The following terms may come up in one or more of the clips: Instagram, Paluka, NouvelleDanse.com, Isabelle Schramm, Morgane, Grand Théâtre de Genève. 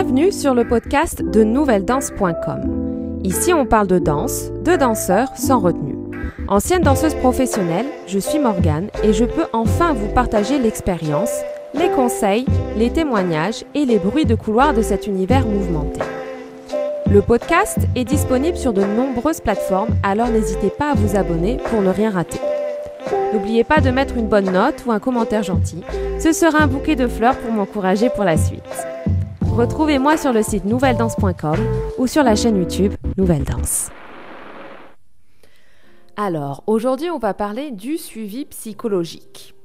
Bienvenue sur le podcast de NouvelleDanse.com. Ici, on parle de danse, de danseurs sans retenue. Ancienne danseuse professionnelle, je suis Morgane et je peux enfin vous partager l'expérience, les conseils, les témoignages et les bruits de couloir de cet univers mouvementé. Le podcast est disponible sur de nombreuses plateformes, alors n'hésitez pas à vous abonner pour ne rien rater. N'oubliez pas de mettre une bonne note ou un commentaire gentil. Ce sera un bouquet de fleurs pour m'encourager pour la suite. Retrouvez-moi sur le site NouvelleDanse.com ou sur la chaîne YouTube Nouvelle Danse. Alors, aujourd'hui, on va parler du suivi psychologique.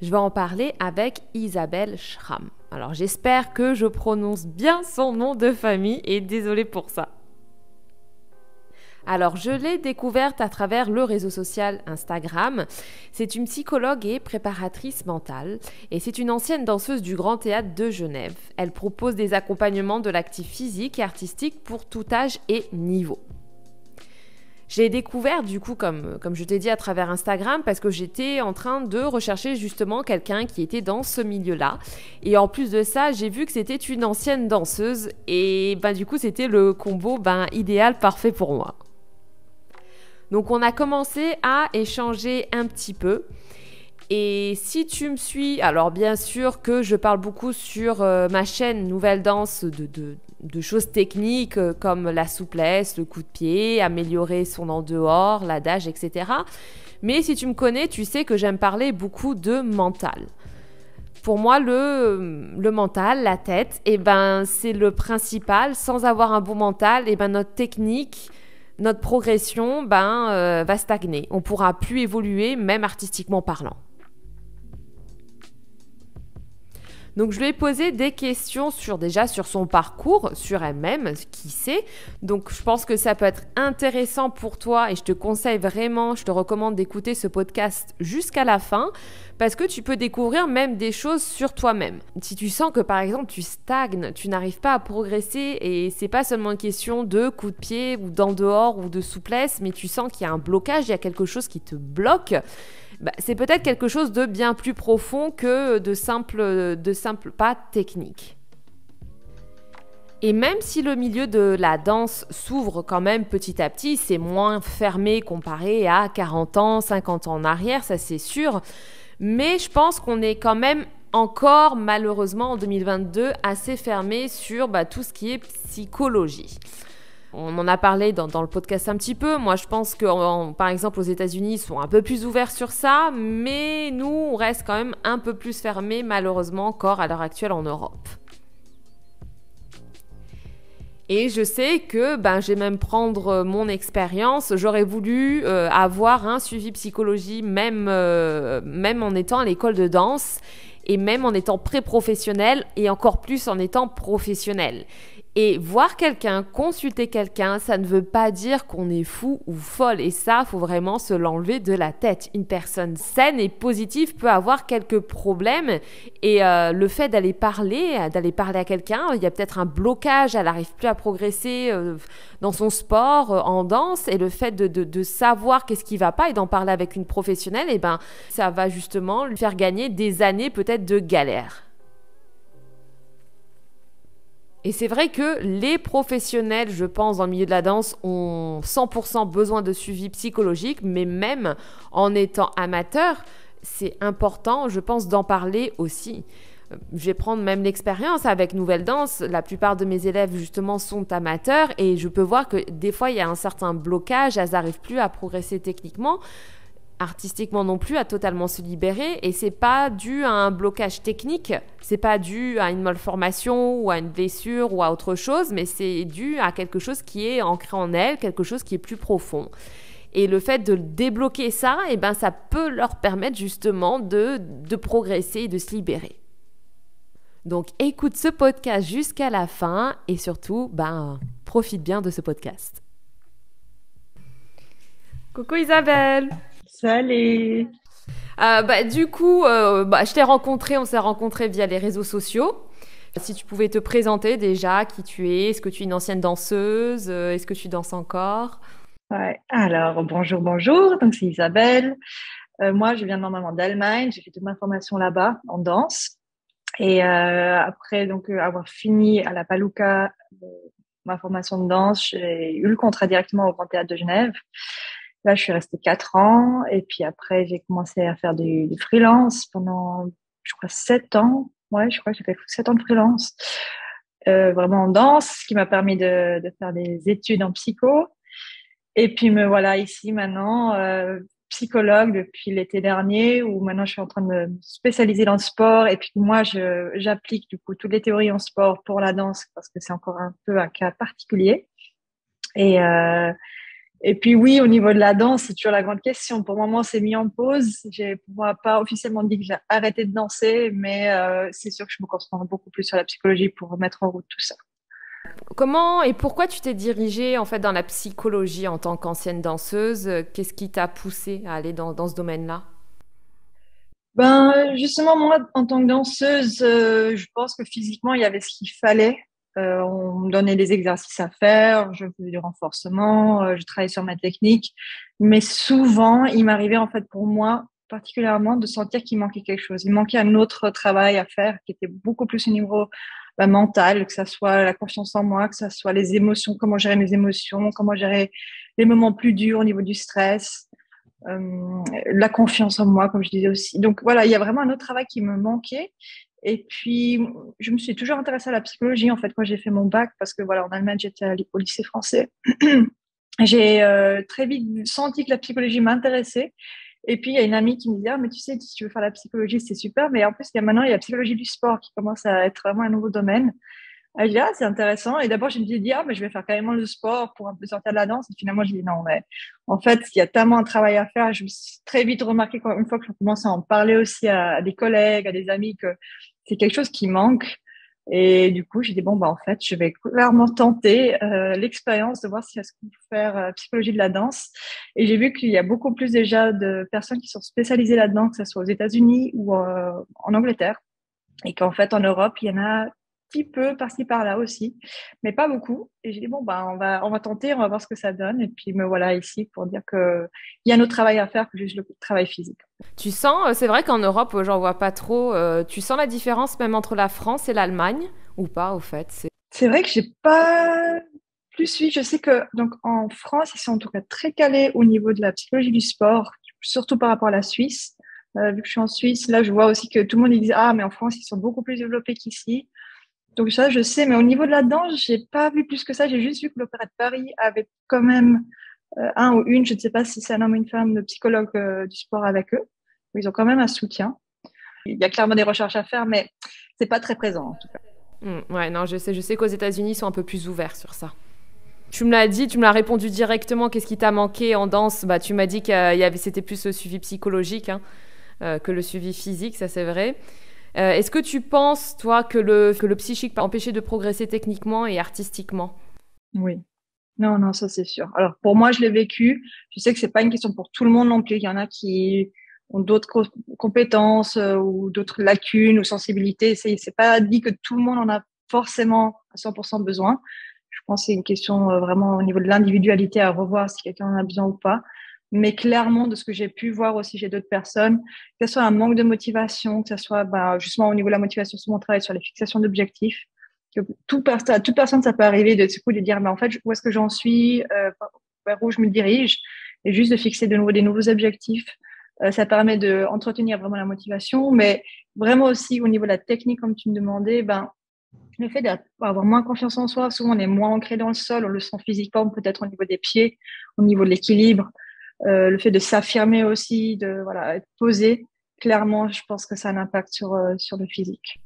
Je vais en parler avec Isabelle Schramm. Alors, j'espère que je prononce bien son nom de famille et désolée pour ça. Alors, je l'ai découverte à travers le réseau social Instagram. C'est une psychologue et préparatrice mentale et c'est une ancienne danseuse du Grand Théâtre de Genève. Elle propose des accompagnements de l'actif physique et artistique pour tout âge et niveau. Je l'ai découverte du coup, comme je t'ai dit, à travers Instagram parce que j'étais en train de rechercher justement quelqu'un qui était dans ce milieu-là. Et en plus de ça, j'ai vu que c'était une ancienne danseuse et du coup, c'était le combo idéal, parfait pour moi. Donc, on a commencé à échanger un petit peu. Et si tu me suis... Alors, bien sûr que je parle beaucoup sur ma chaîne Nouvelle Danse de choses techniques comme la souplesse, le coup de pied, améliorer son en-dehors, l'adage, etc. Mais si tu me connais, tu sais que j'aime parler beaucoup de mental. Pour moi, le mental, la tête, c'est le principal. Sans avoir un bon mental, notre technique... Notre progression va stagner. On ne pourra plus évoluer, même artistiquement parlant. Donc, je lui ai posé des questions sur son parcours, sur elle-même, qui sait. Donc, je pense que ça peut être intéressant pour toi et je te conseille vraiment, je te recommande d'écouter ce podcast jusqu'à la fin parce que tu peux découvrir même des choses sur toi-même. Si tu sens que, par exemple, tu stagnes, tu n'arrives pas à progresser et c'est pas seulement une question de coup de pied ou d'en dehors ou de souplesse, mais tu sens qu'il y a un blocage, il y a quelque chose qui te bloque, c'est peut-être quelque chose de bien plus profond que de simples pas techniques. Et même si le milieu de la danse s'ouvre quand même petit à petit, c'est moins fermé comparé à 40 ans, 50 ans en arrière, ça c'est sûr. Mais je pense qu'on est quand même encore, malheureusement, en 2022, assez fermé sur tout ce qui est psychologie. On en a parlé dans le podcast un petit peu. Moi, je pense que, par exemple, aux États-Unis, ils sont un peu plus ouverts sur ça. Mais nous, on reste quand même un peu plus fermés, malheureusement, encore à l'heure actuelle en Europe. Et je sais que j'ai même prendre mon expérience. J'aurais voulu avoir un suivi psychologie, même en étant à l'école de danse et même en étant pré-professionnelle et encore plus en étant professionnelle. Et voir quelqu'un, consulter quelqu'un, ça ne veut pas dire qu'on est fou ou folle. Et ça, il faut vraiment se l'enlever de la tête. Une personne saine et positive peut avoir quelques problèmes. Et le fait d'aller parler à quelqu'un, il y a peut-être un blocage, elle n'arrive plus à progresser dans son sport, en danse. Et le fait de savoir qu'est-ce qui ne va pas et d'en parler avec une professionnelle, ça va justement lui faire gagner des années peut-être de galère. Et c'est vrai que les professionnels, je pense, dans le milieu de la danse, ont 100% besoin de suivi psychologique, mais même en étant amateur, c'est important, je pense, d'en parler aussi. Je vais prendre même l'expérience avec Nouvelle Danse. La plupart de mes élèves, justement, sont amateurs et je peux voir que des fois, il y a un certain blocage, elles n'arrivent plus à progresser techniquement. Artistiquement non plus, à totalement se libérer. Et c'est pas dû à un blocage technique, c'est pas dû à une malformation ou à une blessure ou à autre chose, mais c'est dû à quelque chose qui est ancré en elle, quelque chose qui est plus profond. Et le fait de débloquer ça, ça peut leur permettre justement de progresser et de se libérer. Donc écoute ce podcast jusqu'à la fin et surtout, profite bien de ce podcast. Coucou Isabelle! Salut. Je t'ai rencontrée, on s'est rencontrés via les réseaux sociaux. Si tu pouvais te présenter déjà, qui tu es, est-ce que tu es une ancienne danseuse, est-ce que tu danses encore? Ouais. Alors bonjour. Donc c'est Isabelle. Moi je viens normalement d'Allemagne, j'ai fait toute ma formation là-bas en danse Et après donc avoir fini à la Paluka ma formation de danse, j'ai eu le contrat directement au Grand Théâtre de Genève. Là, je suis restée 4 ans. Et puis après, j'ai commencé à faire du freelance pendant, je crois, 7 ans. Ouais, je crois que j'ai fait 7 ans de freelance. Vraiment en danse, ce qui m'a permis de faire des études en psycho. Et puis me voilà ici maintenant, psychologue depuis l'été dernier, où maintenant je suis en train de me spécialiser dans le sport. Et puis moi, j'applique du coup toutes les théories en sport pour la danse, parce que c'est encore un peu un cas particulier. Et puis oui, au niveau de la danse, c'est toujours la grande question. Pour le moment, c'est mis en pause. J'ai pour moi pas officiellement dit que j'ai arrêté de danser, mais c'est sûr que je me concentre beaucoup plus sur la psychologie pour remettre en route tout ça. Comment et pourquoi tu t'es dirigée en fait dans la psychologie en tant qu'ancienne danseuse? Qu'est-ce qui t'a poussée à aller dans ce domaine-là? Ben justement, moi, en tant que danseuse, je pense que physiquement, il y avait ce qu'il fallait. On me donnait des exercices à faire, je faisais du renforcement, je travaillais sur ma technique. Mais souvent, il m'arrivait en fait pour moi particulièrement de sentir qu'il manquait quelque chose. Il manquait un autre travail à faire qui était beaucoup plus au niveau mental, que ça soit la confiance en moi, que ça soit les émotions, comment gérer mes émotions, comment gérer les moments plus durs au niveau du stress, la confiance en moi, comme je disais aussi. Donc voilà, il y a vraiment un autre travail qui me manquait. Et puis, je me suis toujours intéressée à la psychologie, en fait, quand j'ai fait mon bac, parce que voilà, en Allemagne, j'étais au lycée français. J'ai très vite senti que la psychologie m'intéressait. Et puis, il y a une amie qui me disait, ah, mais tu sais, si tu veux faire la psychologie, c'est super. Mais en plus, maintenant, il y a la psychologie du sport qui commence à être vraiment un nouveau domaine. Et je dis, ah, c'est intéressant. Et d'abord, je me suis dit, ah, mais je vais faire carrément le sport pour un peu sortir de la danse. Et finalement, je dis, non, mais en fait, il y a tellement un travail à faire. Je me suis très vite remarqué, une fois que je commençais à en parler aussi à des collègues, à des amis, que c'est quelque chose qui manque. Et du coup, j'ai dit, bon, bah, en fait, je vais clairement tenter l'expérience de voir si est-ce qu'on peut faire psychologie de la danse. Et j'ai vu qu'il y a beaucoup plus déjà de personnes qui sont spécialisées là-dedans, que ce soit aux États-Unis ou en Angleterre. Et qu'en fait, en Europe, il y en a petit peu par-ci par-là aussi, mais pas beaucoup. Et j'ai dit bon bah on va tenter, on va voir ce que ça donne. Et puis me voilà ici pour dire que il y a un autre travail à faire que juste le travail physique. Tu sens, c'est vrai qu'en Europe j'en vois pas trop. Tu sens la différence même entre la France et l'Allemagne ou pas au fait? C'est vrai que j'ai pas plus vu. Je sais que donc en France ils sont en tout cas très calés au niveau de la psychologie du sport, surtout par rapport à la Suisse. Vu que je suis en Suisse, là je vois aussi que tout le monde dit ah mais en France ils sont beaucoup plus développés qu'ici. Donc ça, je sais, mais au niveau de la danse, j'ai pas vu plus que ça. J'ai juste vu que l'Opéra de Paris avait quand même un ou une, je ne sais pas si c'est un homme ou une femme, de psychologue du sport avec eux. Ils ont quand même un soutien. Il y a clairement des recherches à faire, mais c'est pas très présent en tout cas. Ouais, non, je sais qu'aux États-Unis, ils sont un peu plus ouverts sur ça. Tu me l'as dit, tu me l'as répondu directement. Qu'est-ce qui t'a manqué en danse? Bah, tu m'as dit que c'était plus le suivi psychologique hein, que le suivi physique, ça c'est vrai. Est-ce que tu penses, toi, que le psychique peut empêcher de progresser techniquement et artistiquement? Oui. Non, ça c'est sûr. Alors, pour moi, je l'ai vécu. Je sais que c'est pas une question pour tout le monde non plus. Il y en a qui ont d'autres compétences ou d'autres lacunes ou sensibilités. C'est pas dit que tout le monde en a forcément à 100% besoin. Je pense que c'est une question vraiment au niveau de l'individualité à revoir si quelqu'un en a besoin ou pas. Mais clairement, de ce que j'ai pu voir aussi chez d'autres personnes, que ce soit un manque de motivation, que ce soit justement au niveau de la motivation sur mon travail, sur les fixations d'objectifs, que toute personne, ça peut arriver de ce coup de dire, mais en fait, où est-ce que j'en suis, vers où je me dirige, et juste de fixer de nouveau des nouveaux objectifs. Ça permet d'entretenir vraiment la motivation, mais vraiment aussi au niveau de la technique, comme tu me demandais, le fait d'avoir moins confiance en soi, souvent on est moins ancré dans le sol, on le sent physiquement, peut-être au niveau des pieds, au niveau de l'équilibre. Le fait de s'affirmer aussi, de voilà, être posé, clairement, je pense que ça a un impact sur le physique.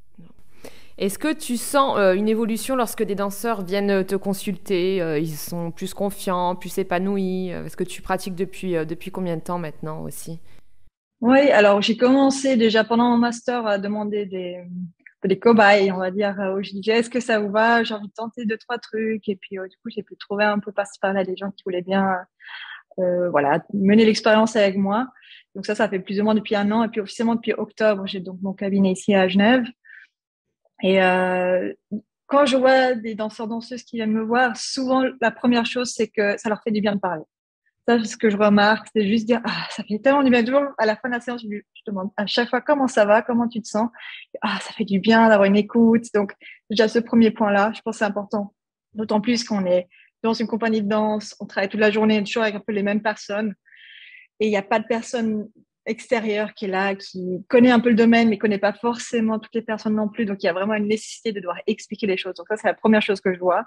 Est-ce que tu sens une évolution lorsque des danseurs viennent te consulter? Ils sont plus confiants, plus épanouis? Est-ce que tu pratiques depuis combien de temps maintenant aussi? Oui, alors j'ai commencé déjà pendant mon master à demander des cobayes, on va dire, où je disais, est-ce que ça vous va? J'ai envie de tenter 2-3 trucs. Et puis, du coup, j'ai pu trouver un peu par-ci par-là des gens qui voulaient bien... mener l'expérience avec moi. Donc ça fait plus ou moins depuis 1 an. Et puis officiellement depuis octobre, j'ai donc mon cabinet ici à Genève. Et quand je vois des danseurs-danseuses qui viennent me voir, souvent la première chose, c'est que ça leur fait du bien de parler. Ça, ce que je remarque, c'est juste dire, ah, ça fait tellement du bien. Toujours à la fin de la séance, je demande à chaque fois comment ça va, comment tu te sens. Ah, ça fait du bien d'avoir une écoute. Donc, déjà, ce premier point-là, je pense que c'est important. D'autant plus qu'on est dans une compagnie de danse, on travaille toute la journée, toujours avec un peu les mêmes personnes. Et il n'y a pas de personne extérieure qui est là, qui connaît un peu le domaine, mais ne connaît pas forcément toutes les personnes non plus. Donc, il y a vraiment une nécessité de devoir expliquer les choses. Donc, ça, c'est la première chose que je vois.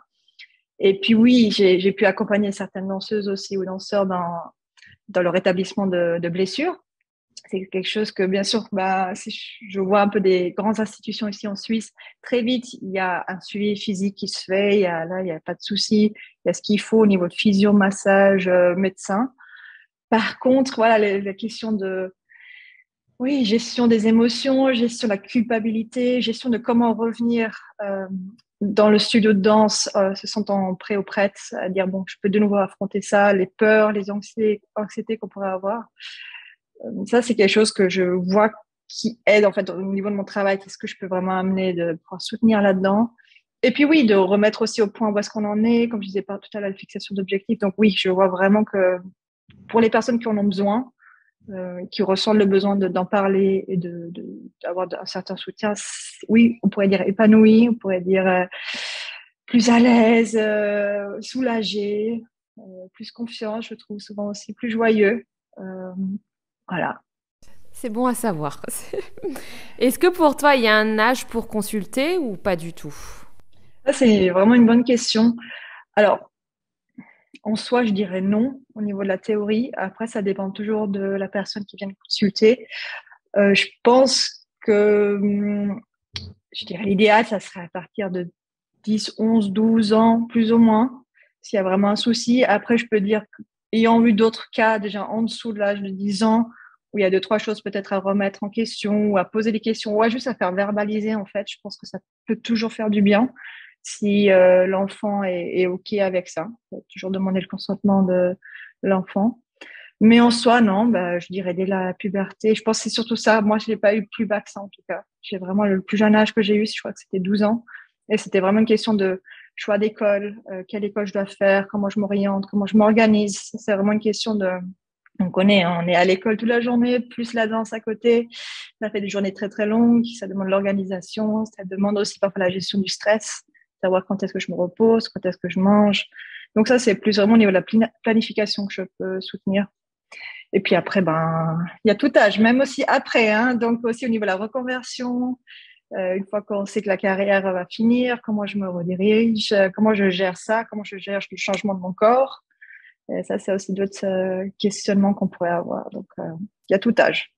Et puis oui, j'ai pu accompagner certaines danseuses aussi ou danseurs dans leur rétablissement de blessures. C'est quelque chose que, bien sûr, je vois un peu des grandes institutions ici en Suisse. Très vite, il y a un suivi physique qui se fait. Il n'y a pas de souci. Il y a ce qu'il faut au niveau de physio, massage, médecin. Par contre, voilà, la question de gestion des émotions, gestion de la culpabilité, gestion de comment revenir dans le studio de danse, se sentant prêt ou prête à dire bon, je peux de nouveau affronter ça, les peurs, les anxiétés qu'on pourrait avoir. Ça, c'est quelque chose que je vois qui aide en fait au niveau de mon travail. Qu'est-ce que je peux vraiment amener pour soutenir là-dedans? Et puis oui, de remettre aussi au point où est-ce qu'on en est, comme je disais tout à l'heure, la fixation d'objectifs. Donc oui, je vois vraiment que pour les personnes qui en ont besoin, qui ressentent le besoin d'en parler et d'avoir un certain soutien, oui, on pourrait dire épanoui, on pourrait dire plus à l'aise, soulagé, plus confiant, je trouve souvent aussi, plus joyeux. Voilà. C'est bon à savoir. Est-ce que pour toi, il y a un âge pour consulter ou pas du tout? Ça, c'est vraiment une bonne question. Alors, en soi, je dirais non au niveau de la théorie. Après, ça dépend toujours de la personne qui vient de consulter. Je pense que, je dirais, l'idéal, ça serait à partir de 10, 11, 12 ans, plus ou moins, s'il y a vraiment un souci. Après, je peux dire, ayant eu d'autres cas déjà en dessous de l'âge de 10 ans, où il y a 2-3 choses peut-être à remettre en question ou à poser des questions, ou à juste à faire verbaliser, en fait, je pense que ça peut toujours faire du bien. Si l'enfant est OK avec ça. Il faut toujours demander le consentement de l'enfant. Mais en soi, non, je dirais dès la puberté. Je pense que c'est surtout ça. Moi, je n'ai pas eu plus bas que ça, en tout cas. J'ai vraiment le plus jeune âge que j'ai eu, je crois que c'était 12 ans. Et c'était vraiment une question de choix d'école, quelle école je dois faire, comment je m'oriente, comment je m'organise. C'est vraiment une question de... On est à l'école toute la journée, plus la danse à côté. Ça fait des journées très, très longues. Ça demande l'organisation. Ça demande aussi parfois la gestion du stress. Savoir quand est-ce que je me repose, quand est-ce que je mange. Donc ça, c'est plus vraiment au niveau de la planification que je peux soutenir. Et puis après, il y a tout âge, même aussi après. Donc aussi au niveau de la reconversion, une fois qu'on sait que la carrière va finir, comment je me redirige, comment je gère ça, comment je gère le changement de mon corps. Et ça, c'est aussi d'autres questionnements qu'on pourrait avoir. Donc il y a tout âge.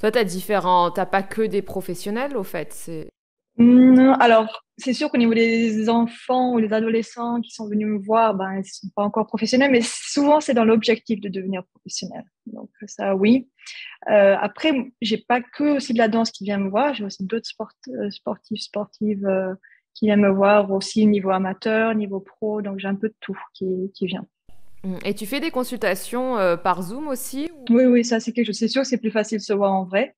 Toi, t'as pas que des professionnels, au fait. Non, alors, c'est sûr qu'au niveau des enfants ou des adolescents qui sont venus me voir, ils ne sont pas encore professionnels, mais souvent, c'est dans l'objectif de devenir professionnel. Donc, ça, oui. Après, je n'ai pas que aussi de la danse qui vient me voir. J'ai aussi d'autres sportives qui viennent me voir aussi niveau amateur, niveau pro. Donc, j'ai un peu de tout qui vient. Et tu fais des consultations par Zoom aussi ou... Oui, ça, c'est quelque chose. C'est sûr que c'est plus facile de se voir en vrai.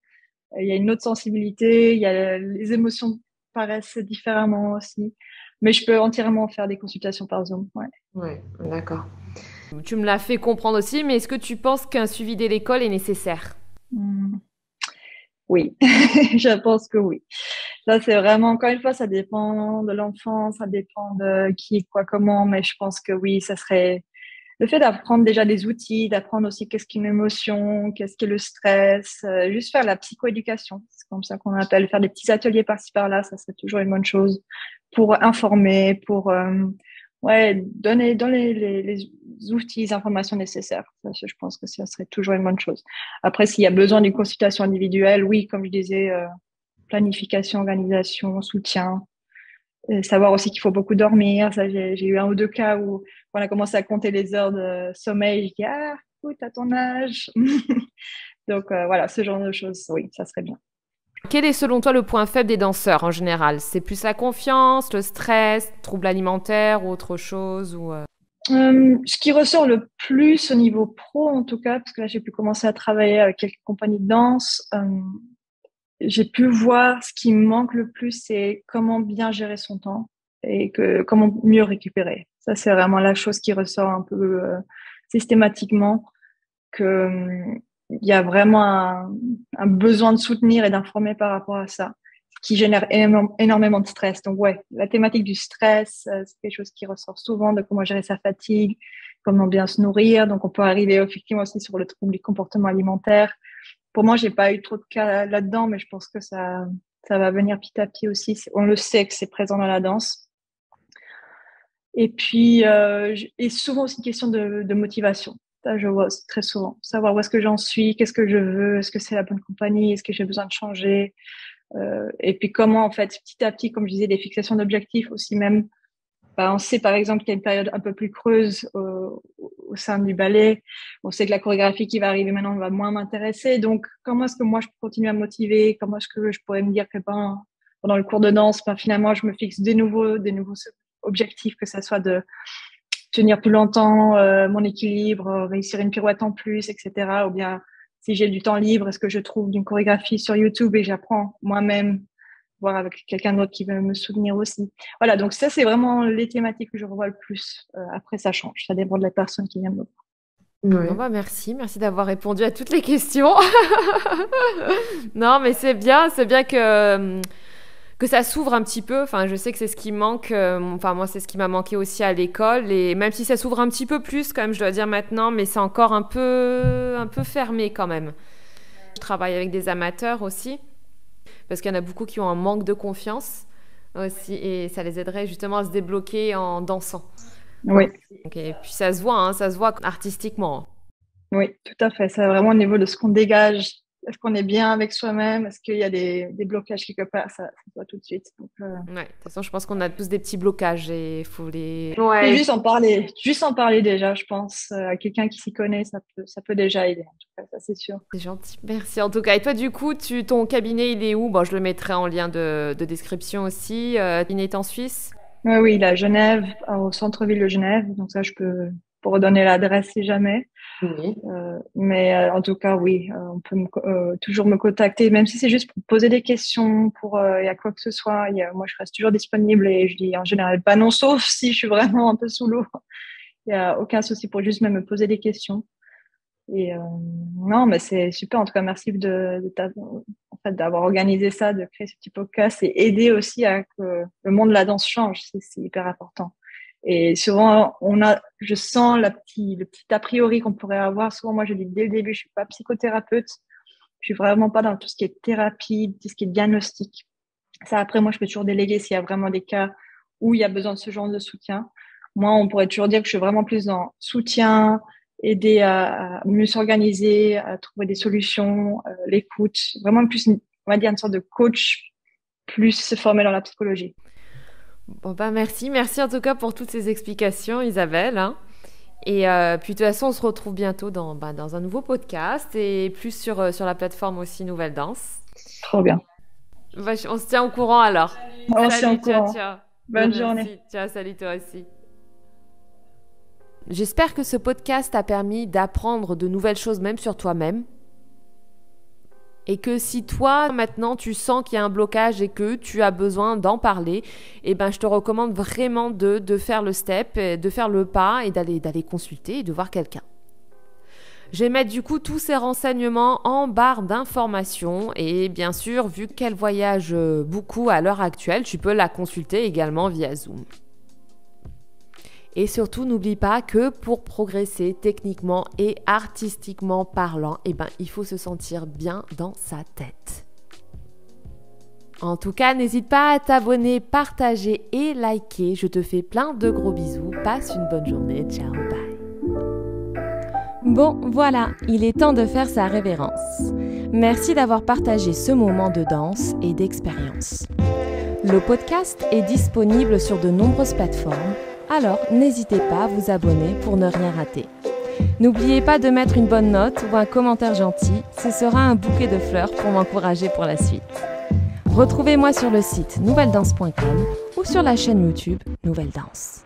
Il y a une autre sensibilité. Il y a les émotions paraissent différemment aussi. Mais je peux entièrement faire des consultations par Zoom. Ouais, d'accord. Tu me l'as fait comprendre aussi, mais est-ce que tu penses qu'un suivi dès l'école est nécessaire? Oui, je pense que oui. Ça, c'est vraiment, encore une fois, ça dépend de l'enfant, ça dépend de qui, quoi, comment, mais je pense que oui, ça serait le fait d'apprendre déjà des outils, d'apprendre aussi qu'est-ce qu'une émotion, qu'est-ce qu'est le stress, juste faire la psychoéducation. C'est comme ça qu'on appelle, faire des petits ateliers par-ci par-là, ça serait toujours une bonne chose pour informer, pour donner dans les outils, les informations nécessaires. Je pense que ça serait toujours une bonne chose. Après, s'il y a besoin d'une consultation individuelle, oui, comme je disais, planification, organisation, soutien. Et savoir aussi qu'il faut beaucoup dormir. Ça, j'ai eu 1 ou 2 cas où on a commencé à compter les heures de sommeil. Je dis, écoute, à ton âge. Donc, voilà, ce genre de choses, oui, ça serait bien. Quel est selon toi le point faible des danseurs en général? C'est plus la confiance, le stress, troubles alimentaires ou autre chose ou... Ce qui ressort le plus au niveau pro, en tout cas, parce que là, j'ai pu commencer à travailler avec quelques compagnies de danse, j'ai pu voir ce qui me manque le plus, c'est comment bien gérer son temps et comment mieux récupérer. Ça, c'est vraiment la chose qui ressort un peu systématiquement, qu'il y a vraiment un besoin de soutenir et d'informer par rapport à ça, qui génère énormément de stress. Donc ouais, la thématique du stress, c'est quelque chose qui ressort souvent, de comment gérer sa fatigue, comment bien se nourrir. Donc on peut arriver effectivement aussi sur le trouble du comportement alimentaire. Pour moi, j'ai pas eu trop de cas là-dedans, mais je pense que ça va venir petit à petit aussi. On le sait que c'est présent dans la danse. Et puis, et souvent aussi une question de motivation. Ça, je vois très souvent. Savoir où est-ce que j'en suis, qu'est-ce que je veux, est-ce que c'est la bonne compagnie, est-ce que j'ai besoin de changer. Et puis comment, en fait, petit à petit, comme je disais, des fixations d'objectifs aussi même. Bah, on sait, par exemple, qu'il y a une période un peu plus creuse au sein du ballet. On sait que la chorégraphie qui va arriver maintenant va moins m'intéresser. Donc, comment est-ce que moi, je peux continuer à me motiver? Comment est-ce que je pourrais me dire que pendant le cours de danse, finalement, je me fixe des nouveaux objectifs, que ça soit de tenir plus longtemps mon équilibre, réussir une pirouette en plus, etc. Ou bien, si j'ai du temps libre, est-ce que je trouve une chorégraphie sur YouTube et j'apprends moi-même, voire avec quelqu'un d'autre qui veut me soutenir aussi. Voilà, donc ça, c'est vraiment les thématiques que je revois le plus. Après, ça change, ça dépend de la personne qui vient me voir. Oui. Bon, bah, merci d'avoir répondu à toutes les questions. Non, mais c'est bien que ça s'ouvre un petit peu. Enfin, je sais que c'est ce qui manque. Enfin, moi, c'est ce qui m'a manqué aussi à l'école. Et même si ça s'ouvre un petit peu plus, quand même, je dois dire maintenant, mais c'est encore un peu fermé quand même. Je travaille avec des amateurs aussi, parce qu'il y en a beaucoup qui ont un manque de confiance aussi, et ça les aiderait justement à se débloquer en dansant. Oui. Et puis ça se voit artistiquement. Oui, tout à fait. C'est vraiment au niveau de ce qu'on dégage. Est-ce qu'on est bien avec soi-même? Est-ce qu'il y a des blocages quelque part? Ça se voit tout de suite. Donc, ouais, de toute façon, je pense qu'on a tous des petits blocages et il faut les... Ouais. Juste en parler déjà, je pense. À quelqu'un qui s'y connaît, ça peut déjà aider. En tout cas, ça, c'est sûr. C'est gentil. Merci en tout cas. Et toi, du coup, ton cabinet, il est où? Bon, je le mettrai en lien de description aussi. Il est en Suisse? Oui, il est à Genève, au centre-ville de Genève. Donc ça, je peux... pour redonner l'adresse si jamais. Oui. Mais en tout cas, oui, on peut toujours me contacter, même si c'est juste pour poser des questions, il y a quoi que ce soit. Moi, je reste toujours disponible et je dis en général, bah non, sauf si je suis vraiment un peu sous l'eau. Il n'y a aucun souci pour juste même me poser des questions. Et non, mais c'est super. En tout cas, merci d'avoir organisé ça, de créer ce petit podcast et aider aussi à que le monde de la danse change. C'est hyper important. Et souvent, je sens le petit a priori qu'on pourrait avoir. Souvent, moi, je dis dès le début, je suis pas psychothérapeute. Je suis vraiment pas dans tout ce qui est thérapie, tout ce qui est diagnostic. Ça, après, moi, je peux toujours déléguer s'il y a vraiment des cas où il y a besoin de ce genre de soutien. Moi, on pourrait toujours dire que je suis vraiment plus dans soutien, aider à mieux s'organiser, à trouver des solutions, l'écoute. Vraiment plus, on va dire, une sorte de coach plus formé dans la psychologie. Bon bah merci en tout cas pour toutes ces explications, Isabelle. Hein. Et puis de toute façon, on se retrouve bientôt dans un nouveau podcast et plus sur la plateforme aussi Nouvelle Danse. Trop bien. Bah, on se tient au courant alors. Ciao. Bonne journée. Merci. Ciao, salut toi aussi. J'espère que ce podcast t'a permis d'apprendre de nouvelles choses même sur toi-même. Et que si toi, maintenant, tu sens qu'il y a un blocage et que tu as besoin d'en parler, eh ben, je te recommande vraiment de faire le step, de faire le pas et d'aller consulter et de voir quelqu'un. Je vais mettre du coup tous ces renseignements en barre d'informations et bien sûr, vu qu'elle voyage beaucoup à l'heure actuelle, tu peux la consulter également via Zoom. Et surtout, n'oublie pas que pour progresser techniquement et artistiquement parlant, il faut se sentir bien dans sa tête. En tout cas, n'hésite pas à t'abonner, partager et liker. Je te fais plein de gros bisous. Passe une bonne journée. Ciao, bye. Bon, voilà, il est temps de faire sa révérence. Merci d'avoir partagé ce moment de danse et d'expérience. Le podcast est disponible sur de nombreuses plateformes. Alors, n'hésitez pas à vous abonner pour ne rien rater. N'oubliez pas de mettre une bonne note ou un commentaire gentil, ce sera un bouquet de fleurs pour m'encourager pour la suite. Retrouvez-moi sur le site NouvelleDanse.com ou sur la chaîne YouTube Nouvelle Danse.